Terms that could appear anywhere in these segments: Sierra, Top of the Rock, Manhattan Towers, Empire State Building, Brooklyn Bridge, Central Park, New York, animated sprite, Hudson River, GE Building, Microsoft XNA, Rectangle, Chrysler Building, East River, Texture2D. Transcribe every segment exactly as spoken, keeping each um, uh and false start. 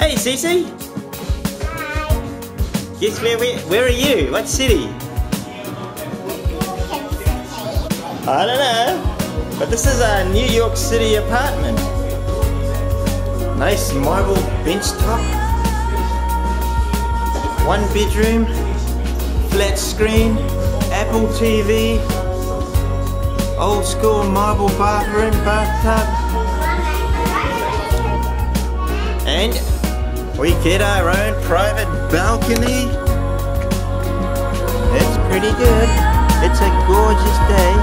Hey, Cece. Hi. Yes, where, where, where are you? What city? I don't know, but this is a New York City apartment. Nice marble bench top. One bedroom, flat screen, Apple T V, old school marble bathroom, bathtub. And we get our own private balcony. It's pretty good. It's a gorgeous day.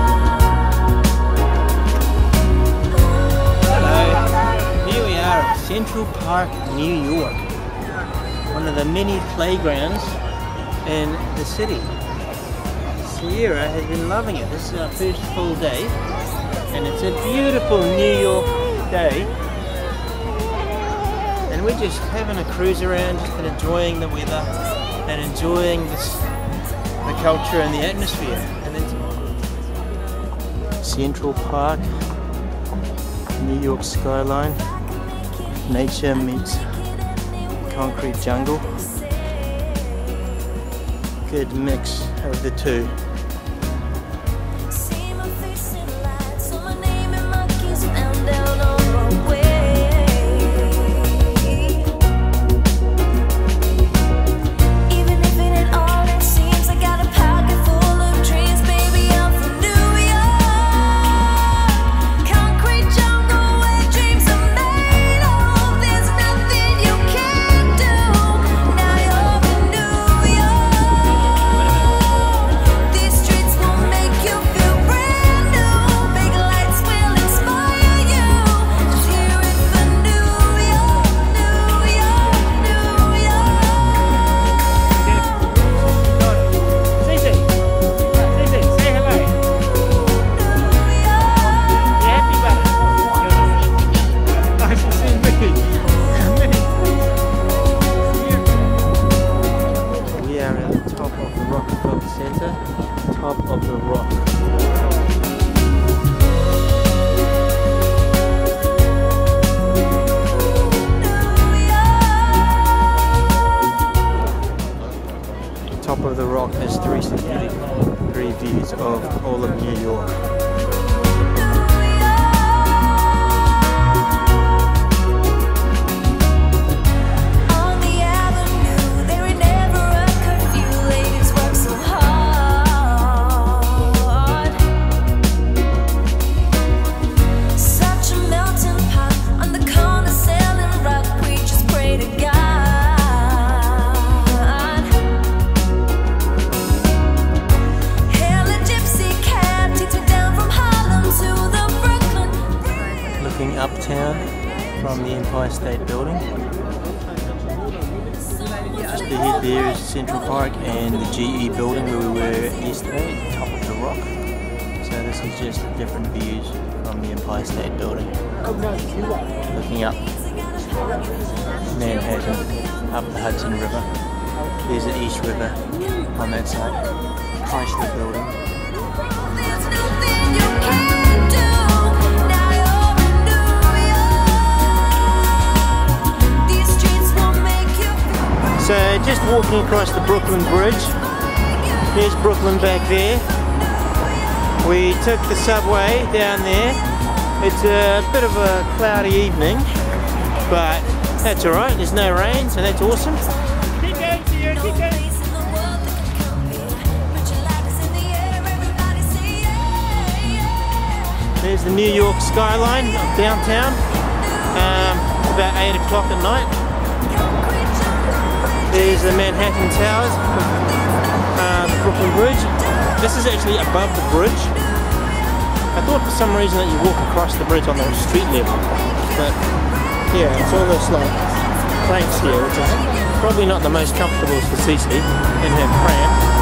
Central Park, New York. One of the many playgrounds in the city. Sierra has been loving it. This is our first full day and it's a beautiful New York day. And we're just having a cruise around and enjoying the weather and enjoying this, the culture and the atmosphere. And it's Central Park, New York skyline. Nature meets concrete jungle. Good mix of the two. Top of the Rock. Top of the Rock has three sixty degree views of all of New York. Uptown from the Empire State Building. Just ahead there is Central Park and the G E Building where we were yesterday, Top of the Rock. So this is just different views from the Empire State Building. Looking up Manhattan, up the Hudson River. There's the East River on that side. Chrysler Building. So just walking across the Brooklyn Bridge, there's Brooklyn back there. We took the subway down there. It's a bit of a cloudy evening, but that's alright, there's no rain, so that's awesome. Keep going, Sierra, keep going. There's the New York skyline of downtown, um, about eight o'clock at night. There's the Manhattan Towers, uh, the Brooklyn Bridge. This is actually above the bridge. I thought for some reason that you walk across the bridge on the street level, but yeah, it's all this like planks here, which is probably not the most comfortable for Cece in her pram.